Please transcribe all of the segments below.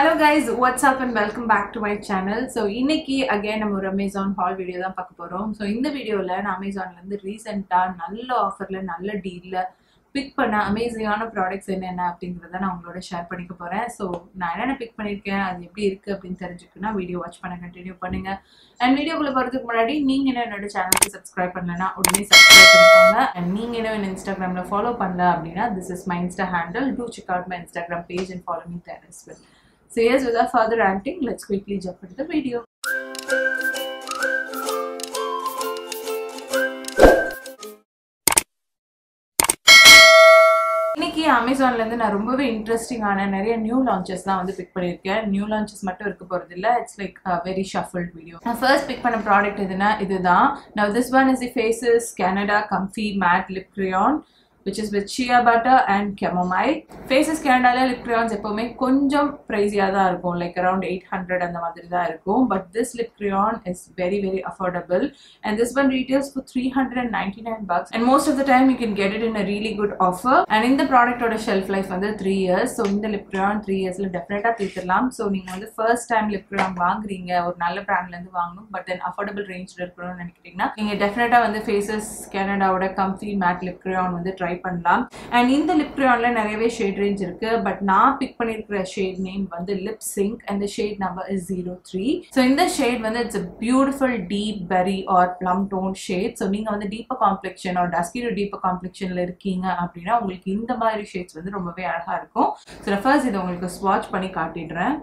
Hello guys, what's up and welcome back to my channel. So iniki again namor Amazon haul video da paak porom. So in the video la na Amazon la irundhu recent ah nalla offer la nalla deal la pick panna amazing ana products enna enna appingiradha na ungaloda share panikka poren. So na enna pick panirukken adu eppadi irukku appdin therinjukuna video watch panna continue pannunga and video kulla poradhukku munadi neenga enna channel ku subscribe pannalana udane subscribe pannikonga and neenga enna Instagram la follow pannala appadina this is my Insta handle, do check out my Instagram page and follow me there as well. So yes, without further ranting, let's quickly jump into the video. Amazon la irundhu na rombaவே interesting ana nariya new launches la vandu pick pannirken. New launches mattum irukku poradilla, it's like a very shuffled video. Na first pick panna product eduna idudha. Now this one is the Faces Canada Comfy Matte Lip Crayon, which is with chia butter and chamomile. Faces Canada la lip crayons epovume konjam pricey ah da irukum, like around 800 and the madiri da irukum, but this lip crayon is very very affordable and this one retails for $399 and most of the time you can get it in a really good offer. And in the product oda shelf life vandu 3 years, so in the lip crayon 3 years la definitely theetiralam. So neenga vandu first time lip crayon vaangringa or nalla brand la irundhu vaanganum, but then affordable range la irukonu nenikittinga neenga definitely vandu Faces Canada oda comfy matte lip crayon vandu try பண்ணலாம். And இந்த lip crayon ல நிறையவே shade range இருக்கு, but நான் pick பண்ணிருக்கிற shade name வந்து lip sync and the shade number is 03. So இந்த shade வந்து it's a beautiful deep berry or plum tone shade. So நீங்க வந்து deep complexion or dusky to deep complexion ல இருக்கீங்க அப்படினா உங்களுக்கு இந்த மாதிரி shades வந்து ரொம்பவே அழகா இருக்கும். So first இத உங்களுக்கு swatch பண்ணி காட்டிடுறேன்.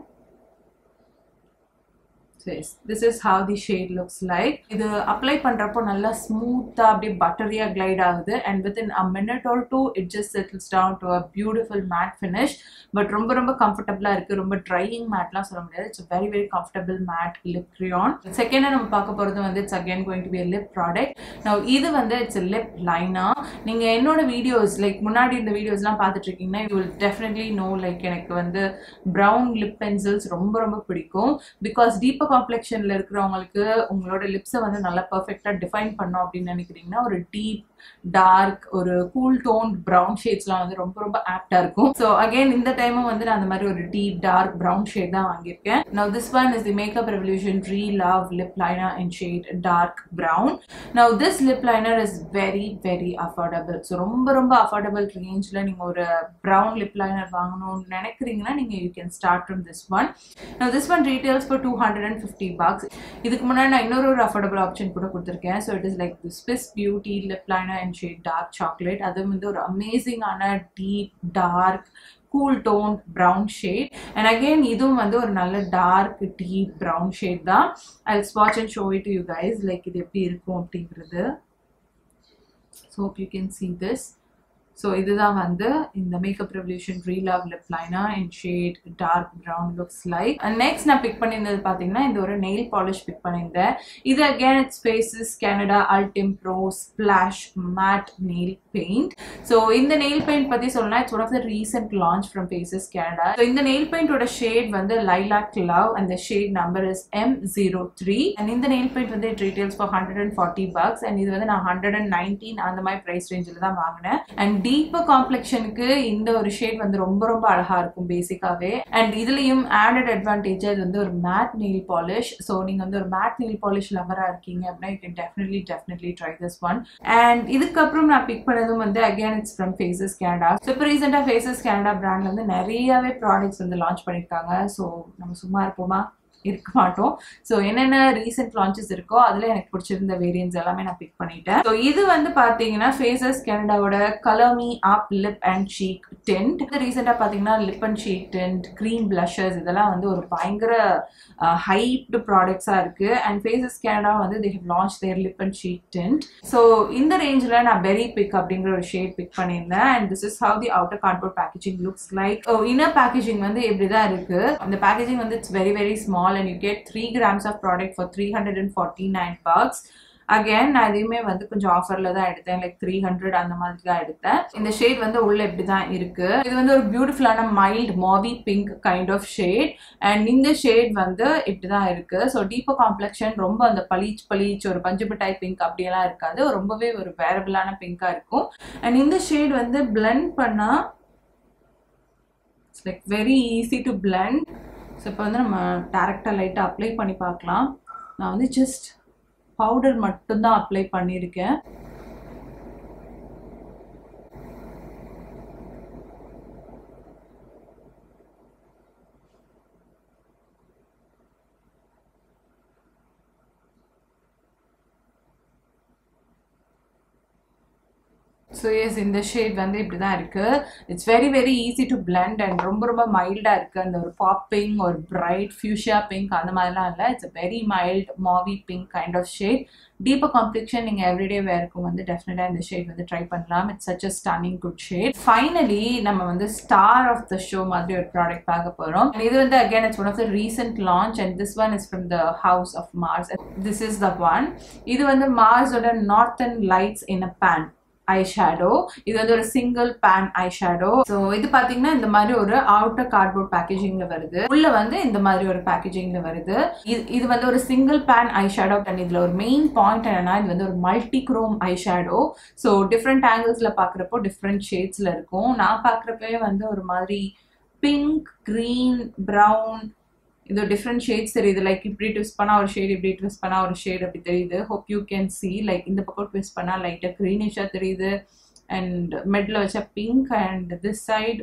This is how the shade looks like. Idu apply pandrappo nalla smooth ah abbi buttery ah glide agudhu and within a minute or two it just settles down to a beautiful matte finish, but romba romba comfortable ah irukku, romba drying matte la solla mudiyadhu. It's a very very comfortable matte lip crayon. Second nam paaka poradhu vandu it's again going to be a lip product. Now idu vandu it's a lip liner. Neenga ennoda videos like munadi indha videos la paathitirukkinga you will definitely know like enakku vandu brown lip pencils romba romba pidikum because deep complexion ல இருக்குறவங்களுக்கு உங்களோட lips வந்து நல்லா பெர்ஃபெக்ட்டா define பண்ணனும் அப்படி நினைக்கிறீங்கன்னா ஒரு டீப் டார்க் ஒரு கூல் டோன் பிரவுன் ஷேட்ஸ்லாம் வந்து ரொம்ப ரொம்ப ஆப்டா இருக்கும். சோ அகைன் இந்த டைமும் வந்து நான் அந்த மாதிரி ஒரு டீப் டார்க் பிரவுன் ஷேட் தான் வாங்கியிருக்கேன். Now this one is the Makeup Revolution Re-Love Lip Liner in shade dark brown. Now this lip liner is very very affordable. So ரொம்ப ரொம்ப affordable rangeல நீங்க ஒரு brown lip liner வாங்கணும்னு நினைக்கிறீங்கன்னா நீங்க you can start from this one. Now this one retails for $250. இதுக்கு முன்னாடி நான் இன்னொரு ஒரு affordable option கூட கொடுத்திருக்கேன். So it is like the Swiss Beauty lip liner in shade dark chocolate. அதுவும் வந்து ஒரு amazing ஆன deep dark cool toned brown shade and again இதுவும் வந்து ஒரு நல்ல dark deep brown shade தான். I'll swatch and show it to you guys like இது எப்படி இருக்கும் அப்படிங்கிறது. So hope you can see this. So இதுதான் வந்து இந்த Makeup Revolution Re-Love Lip Liner in shade dark brown looks like. And next நான் pick பண்ணினது பாத்தீங்கன்னா இந்த ஒரு nail polish பிக் பண்ணிருந்தேன். இது again it's Faces Canada Ultim Pro Splash Matte Nail Paint. So இந்த nail paint பத்தி சொல்லனா it's one of the recent launch from Faces Canada. So இந்த nail paint ஓட shade வந்து lilac love and the shade number is M03 and இந்த nail paint வந்து it retails for $140 and இது வந்து நான் 119 அந்த மாதிரி price rangeல தான் வாங்குனேன். And deeper complexion க்கு இந்த ஒரு ஷேட் வந்து ரொம்ப ரொம்ப அழகா இருக்கும் பேசிக்காவே. And இதுலயும் added advantage இது வந்து ஒரு matte nail polish. So நீங்க வந்து ஒரு matte nail polish lover ஆ இருக்கீங்க அப்படினா you can definitely try this one. And இதுக்கு அப்புறம் நான் பிக் பண்ணதும் வந்து again it's from Faces Canada. So இப்ப ரீசன்ட்டா Faces Canada பிராண்ட்ல வந்து நிறையவே products வந்து லான்ச் பண்ணிருக்காங்க. So நம்ம சும்மா இருப்போமா? இருக்க மாட்டோம். சோ என்னென்ன ரீசன்ட் லான்ச்சஸ் இருக்கோ அதுல எனக்கு பிடிச்சிருந்த வேரியன்ட்ஸ் எல்லாமே நான் பிக் பண்ணிட்டேன். சோ இது வந்து பாத்தீங்கன்னா Faces Canadaவோட Color Me Up Lip and Cheek Tint. இது ரீசன்ட்டா பாத்தீங்கன்னா lip and cheek tint, cream blushes இதெல்லாம் வந்து ஒரு பயங்கர ஹைப்ட் ப்ராடக்ட்ஸா இருக்கு. And Faces Canada வந்து they have launched their lip and cheek tint. So இந்த ரேஞ்ச்ல நான் Berry Pick அப்படிங்கற ஒரு ஷேட் பிக் பண்ணிருந்தேன். And this is how the outer cardboard packaging looks like. Oh, inner packaging வந்து இப்படி தான் இருக்கு. அந்த packaging வந்து it's very very small. And you get 3 grams of product for $349. Again நான் இதுமே வந்து கொஞ்சம் ஆஃபர்ல தான் எடுத்தேன், லைக் 300 அந்த மாதிரி தான் எடுத்தேன். இந்த ஷேட் வந்து உள்ள இப்படி தான் இருக்கு. இது வந்து ஒரு பியூட்டிஃபுல்லான mild மாவி pink kind of shade and இந்த ஷேட் வந்து இப்படி தான் இருக்கு. ஸோ டீப்பர் காம்ப்ளெக்ஷன் ரொம்ப அந்த பளீச் ஒரு பஞ்சுமிட்டாய் பிங்க் அப்படியெல்லாம் இருக்காது, ரொம்பவே ஒரு வேரபிளான பிங்கா இருக்கும். அண்ட் இந்த ஷேட் வந்து பிளண்ட் பண்ணா like very easy to blend. So இப்போ வந்து நம்ம डायरेक्टली லைட்டா அப்ளை பண்ணி பார்க்கலாம். நான் வந்து ஜஸ்ட் பவுடர் மட்டும் தான் அப்ளை பண்ணிருக்கேன். So yes, in the shade vandu ipdi da irukku. It's very very easy to blend and romba mild ah irukku. And popping or bright fuchsia pink and all. It's a very mild mauve pink kind of shade. Deeper complexion neenga everyday wear ku vandu definitely in the shade vandu try pannalam. It's such a stunning good shade. Finally, nama vandu star of the show madri or product paaka porom. And idu vandu again it's one of the recent launch and this one is from the House of Mars. And this is the one. Idu vandu Mars oda Northern Lights in a Pan eyeshadow. This is a single pan eyeshadow. So this is an outer cardboard packaging. This is a packaging. This is a single pan eyeshadow and the main point is a multi-chrome eyeshadow. So different angles, different shades. Pink, green, brown. These are different shades, like இப்படி twist பண்ணா ஒரு shade, இப்படி twist பண்ணா ஒரு shade அப்படி தெரியுது. Hope you can see, like இந்த பக்கம் twist பண்ணா லைட்டா greenish தெரியுது and middle வச்சா pink and this side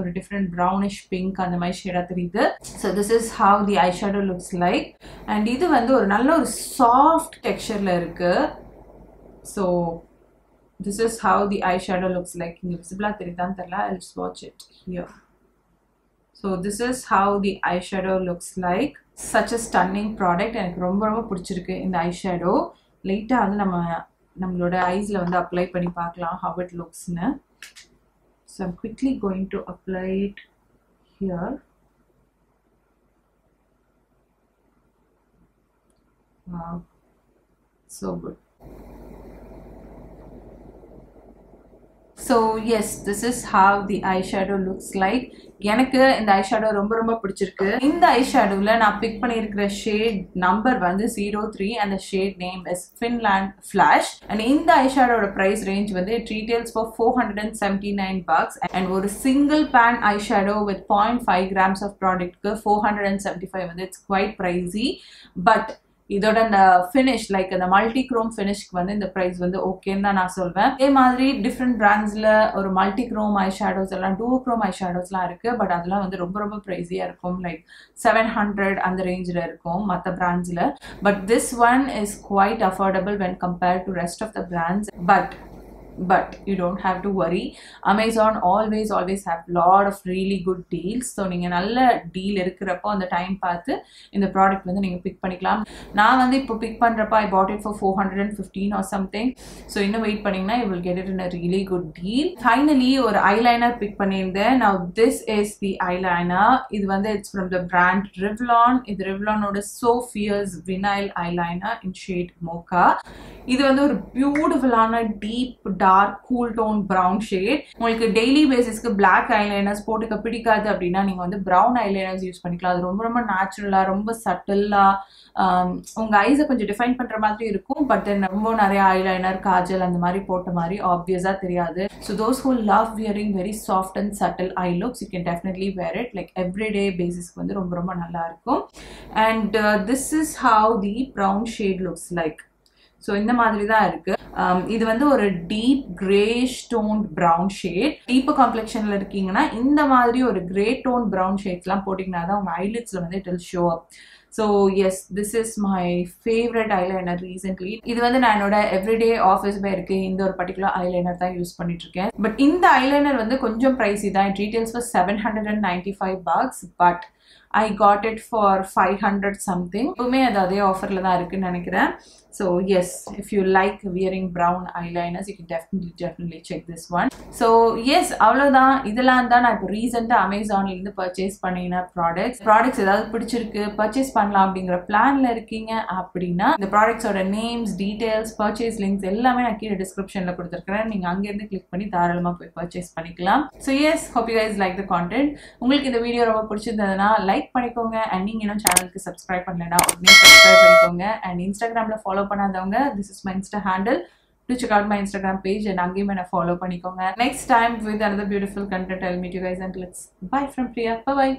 ஒரு different brownish pink அந்த மாதிரி shade தெரியுது. So this is how the eyeshadow looks like and இது வந்து ஒரு நல்ல ஒரு soft textureல இருக்கு. So this is how the eyeshadow looks like. இங்க visible-ஆ தெரியுதான்னு தெரியல. I'll swatch it here. So this is how the eyeshadow looks like. Such a stunning product and romba pudichirukku in the eyeshadow. Later adu nammaloda eyes la vandu apply panni paakalam how it looks na. So I'm quickly going to apply it here. Wow, so good. So yes, this is how the eyeshadow looks like. எனக்கு இந்த eyeshadow ரொம்ப ரொம்ப பிடிச்சிருக்கு. இந்த ஐஷேடோல நான் big பண்ணியிருக்கிற shade number வந்து 03 and the shade name is Finland Flash. And இந்த ஐஷேடோட price range வந்து it retails for $479 and ஒரு single pan eyeshadow with 0.5 grams of product க்கு $475 வந்து it's quite pricey, but இதோட அந்த finish like அந்த மல்டி குரோம் ஃபினிஷ்க்கு வந்து இந்த பிரைஸ் வந்து ஓகேன்னு தான் நான் சொல்வேன். இதே மாதிரி டிஃப்ரெண்ட் பிராண்ட்ஸில் ஒரு மல்டி குரோம் ஐ ஷேடோஸ் எல்லாம் டூ குரோம் ஐ ஷேடோஸ்லாம் இருக்குது. பட் அதெல்லாம் வந்து ரொம்ப ரொம்ப ப்ரைஸியாக இருக்கும், லைக் 700 அந்த ரேஞ்சில் இருக்கும் மற்ற பிராண்ட்ஸில். But this one is quite affordable when compared to rest of the brands. But you don't have to worry. Amazon always have lot of really good deals. So நீங்க நல்ல deal இருக்குறப்போ அந்த டைம் பார்த்து இந்த ப்ராடக்ட் வந்து நீங்க big பண்ணிக்கலாம். நான் வந்து இப்போ பிக் பண்றப்ப I bought it for 415 or something. So இன்னும் வெயிட் பண்ணீங்கன்னா you will get it in a really good deal. Finally ஒரு eyeliner பிக் பண்ணியிருந்தேன். Now this is the eyeliner. இது வந்து it's from the brand Revlon. இது Revlonோட So Fierce Vinyl eyeliner in shade Mocha. இது வந்து ஒரு பியூட்டிஃபுல்லான deep dark cool tone brown shade. உங்களுக்கு daily basis க்கு black eyeliners போட்டுக்க பிடிக்காது அப்படினா நீங்க வந்து brown eyeliners யூஸ் பண்ணிக்கலாம். அது ரொம்ப ரொம்ப நேச்சுரலா ரொம்ப சட்டலா உங்க ஐஸை கொஞ்சம் டிஃபைன் பண்ற மாதிரி இருக்கும். பட் தென் ரொம்ப நிறைய eyeliner காஜல் அந்த மாதிரி போட்ட மாதிரி obvious-ஆ தெரியாது. So those who love wearing very soft and subtle eye looks, you can definitely wear it like everyday basis க்கு வந்து ரொம்ப ரொம்ப நல்லா இருக்கும். And this is how the brown shade looks like. So இந்த மாதிரி தான் இருக்கு. இது வந்து ஒரு deep grayish toned brown shade. Deep complexionல இருக்கீங்கன்னா இந்த மாதிரி ஒரு grey toned brown shadesலாம் போட்டிங்கனா தான் உங்க eyelidsல வந்து it will show up. So yes, this is my favorite eyeliner recently. இது வந்து நான் என்னோட everyday office wear க்கு இந்த ஒரு particular eyeliner தான் யூஸ் பண்ணிட்டு இருக்கேன். பட் இந்த eyeliner வந்து கொஞ்சம் pricey தான். It retails for $795, but I got it for 500 something. உமே அதே ஆஃபர்ல தான் இருக்குன்னு நினைக்கிறேன். So yes, if you like wearing brown eyeliners, you can definitely check this one. So yes, அவ்வளவுதான். இதெல்லாம் தான் நான் இப்ப ரீசன்ட்டா Amazonல இருந்து purchase பண்ணின products ஏதாவது பிடிச்சிருக்கு purchase பண்ணலாம் அப்படிங்கற பிளான்ல இருக்கீங்க அப்படினா இந்த productsோட names, details, purchase links எல்லாமே நான் கீழ descriptionல கொடுத்திருக்கேன். நீங்க அங்க இருந்து click பண்ணி தாராளமா போய் purchase பண்ணிக்கலாம். So yes, hope you guys like the content. உங்களுக்கு இந்த வீடியோ ரொம்ப பிடிச்சிருந்ததுனா லைக் பண்ணிக்கோங்க. அண்ட் நீங்க இன்னும் சேனலுக்கு சப்ஸ்கிரைப் பண்ணலனா உடனே சப்ஸ்கிரைப் பண்ணிக்கோங்க. அண்ட் இன்ஸ்டாகிராம்ல ஃபாலோ பண்ணாதவங்க this is my Insta handle. Do check out my Instagram page and அங்கேயும் என்ன ஃபாலோ பண்ணிக்கோங்க. Next time with another beautiful content I'll meet you guys and let's bye from Priya. Bye bye.